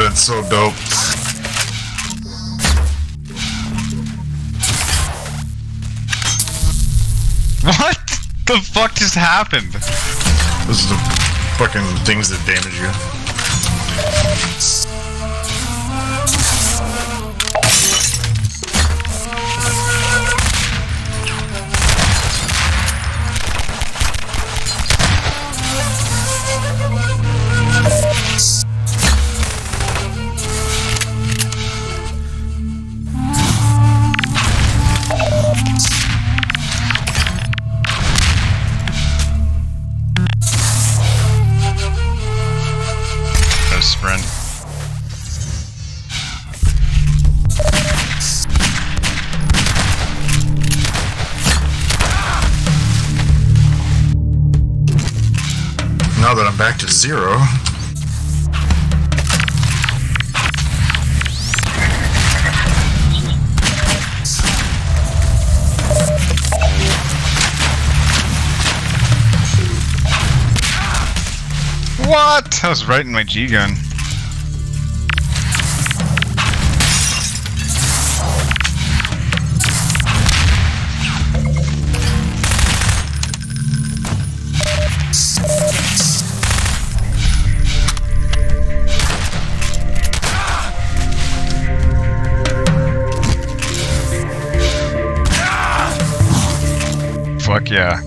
been so dope. What the fuck just happened? This is the fucking things that damage you. Now that I'm back to zero. What? I was right in my G-gun. Fuck yeah.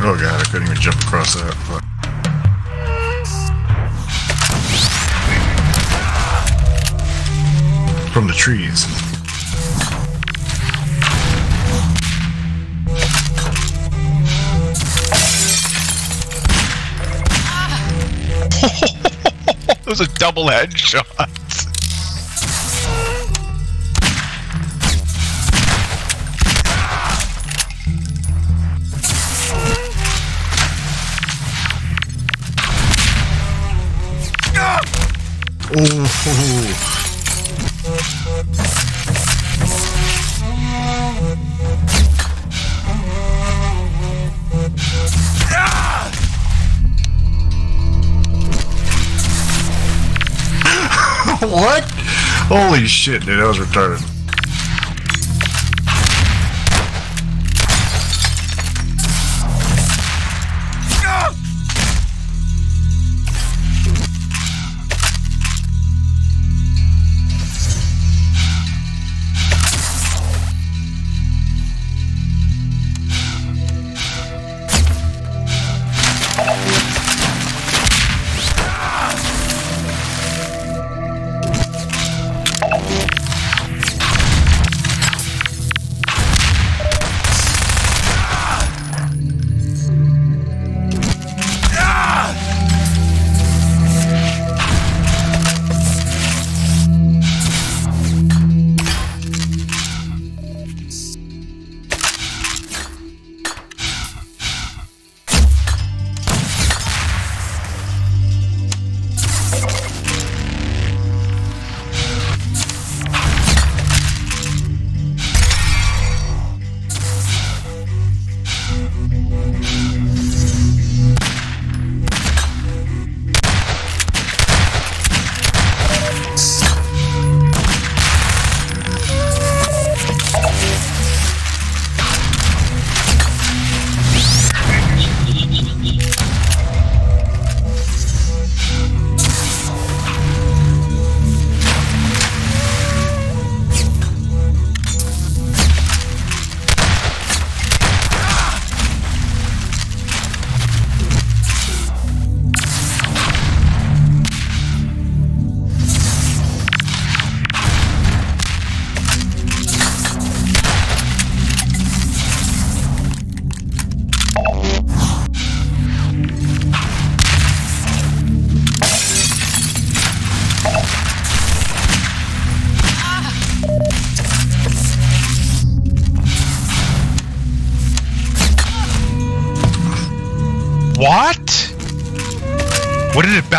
Oh god, I couldn't even jump across that. Fuck. From the trees. That was a double headshot. Oh. What? Holy shit, dude, that was retarded.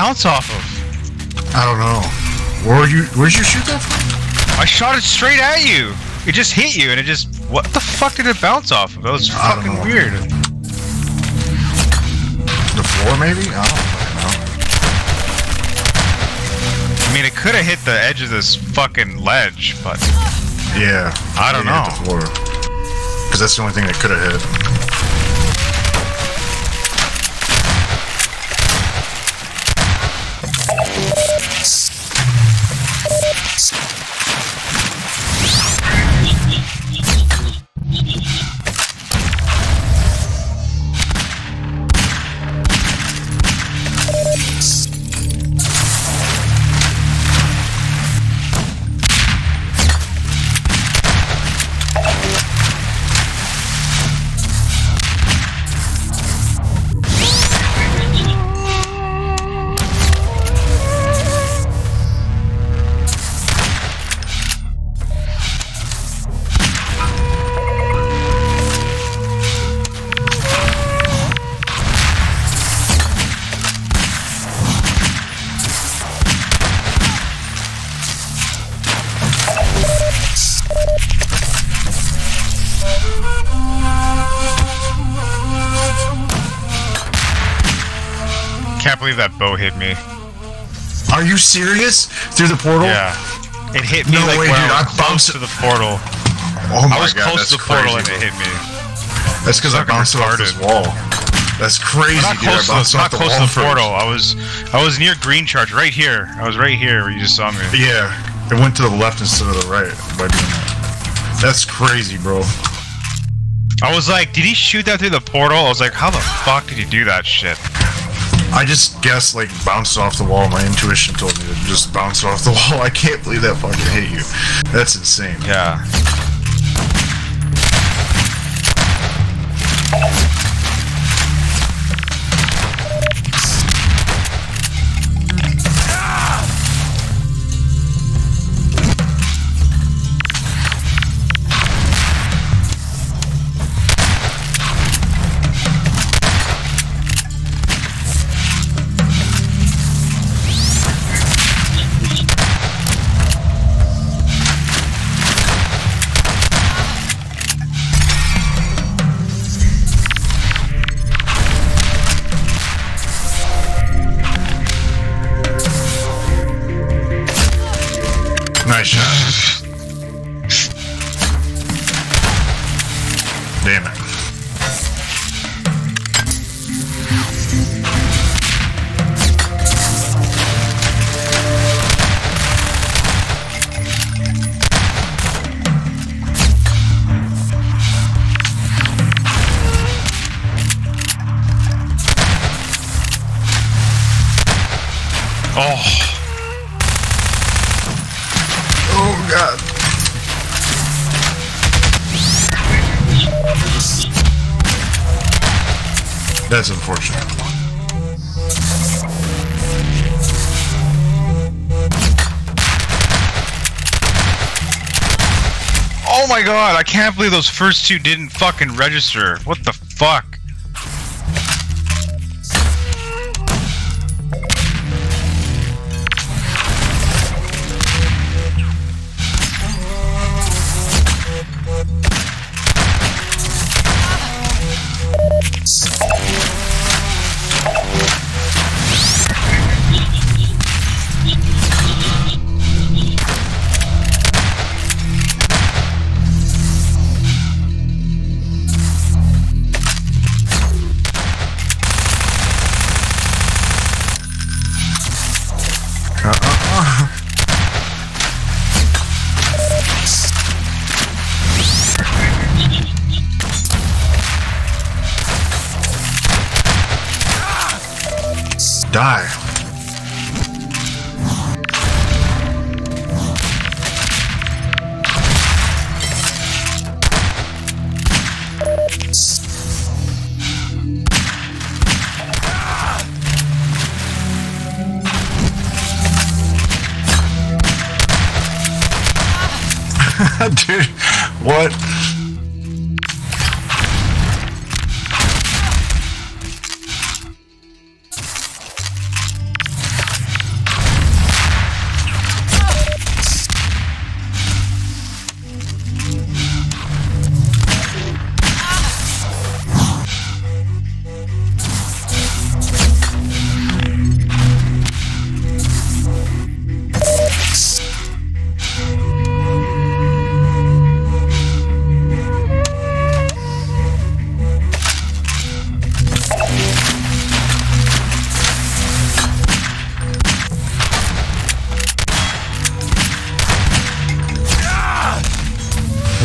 bounce off of? I don't know. Where'd you shoot that from? I shot it straight at you. It just hit you, and it just... What the fuck did it bounce off of? That was fucking weird. The floor, maybe? I don't know. I mean, it could have hit the edge of this fucking ledge, but... Yeah. I don't know. Hit the floor. Because that's the only thing that could have hit. That bow hit me. Are you serious? Through the portal? Yeah. It hit me like when I was close to the portal. Oh my god, I was close to the portal and it hit me. That's because I bounced off this wall. That's crazy, dude. I bounced off the wall first. Not close to the portal. I was near green charge, right here. I was right here where you just saw me. Yeah. It went to the left instead of the right by doing that. That's crazy, bro. I was like, did he shoot that through the portal? I was like, how the fuck did he do that shit? I just guessed, like, bounced off the wall. My intuition told me to just bounce off the wall. I can't believe that fucking hit you. That's insane. Yeah. Nice shot. Damn it. Oh. God. That's unfortunate. Oh my god, I can't believe those first two didn't fucking register. What the fuck? Die. Dude, what?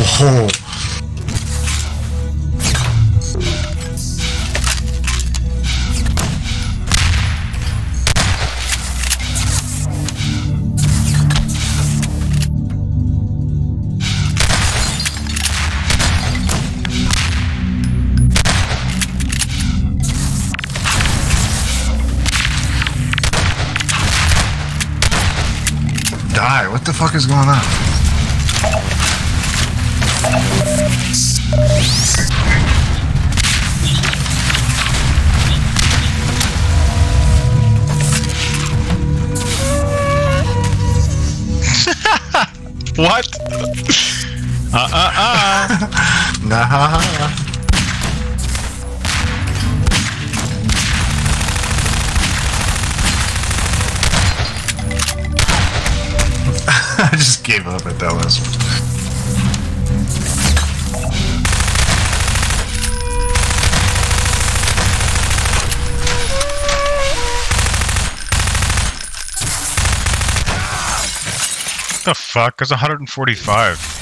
hole. Die, what the fuck is going on? What? Nah. I just gave up at that last one. The fuck? That's 145.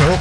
Nope.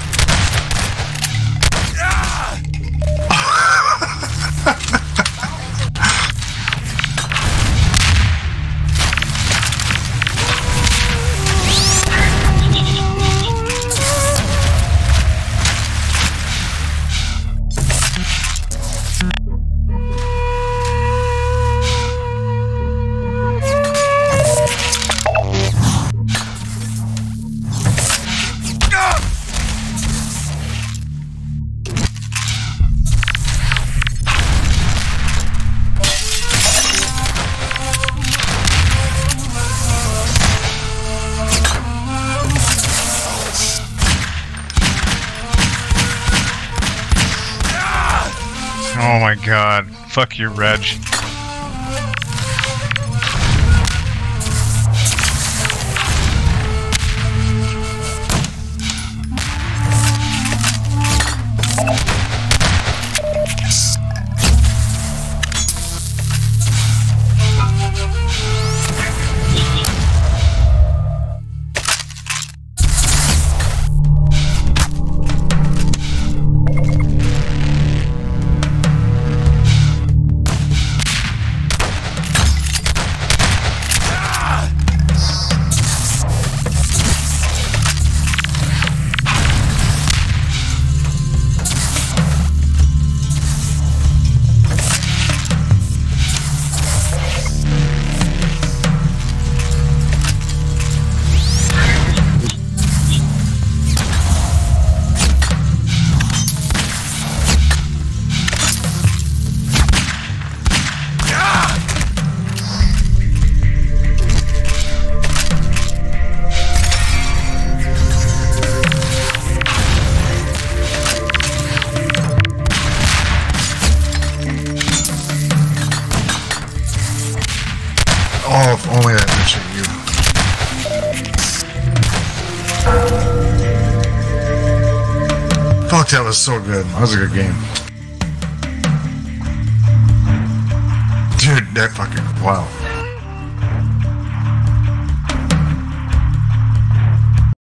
Oh my god, fuck you, Reg. Oh, if only that bitch at you. Fuck, that was so good. That was a good game. Dude, that fucking... wow.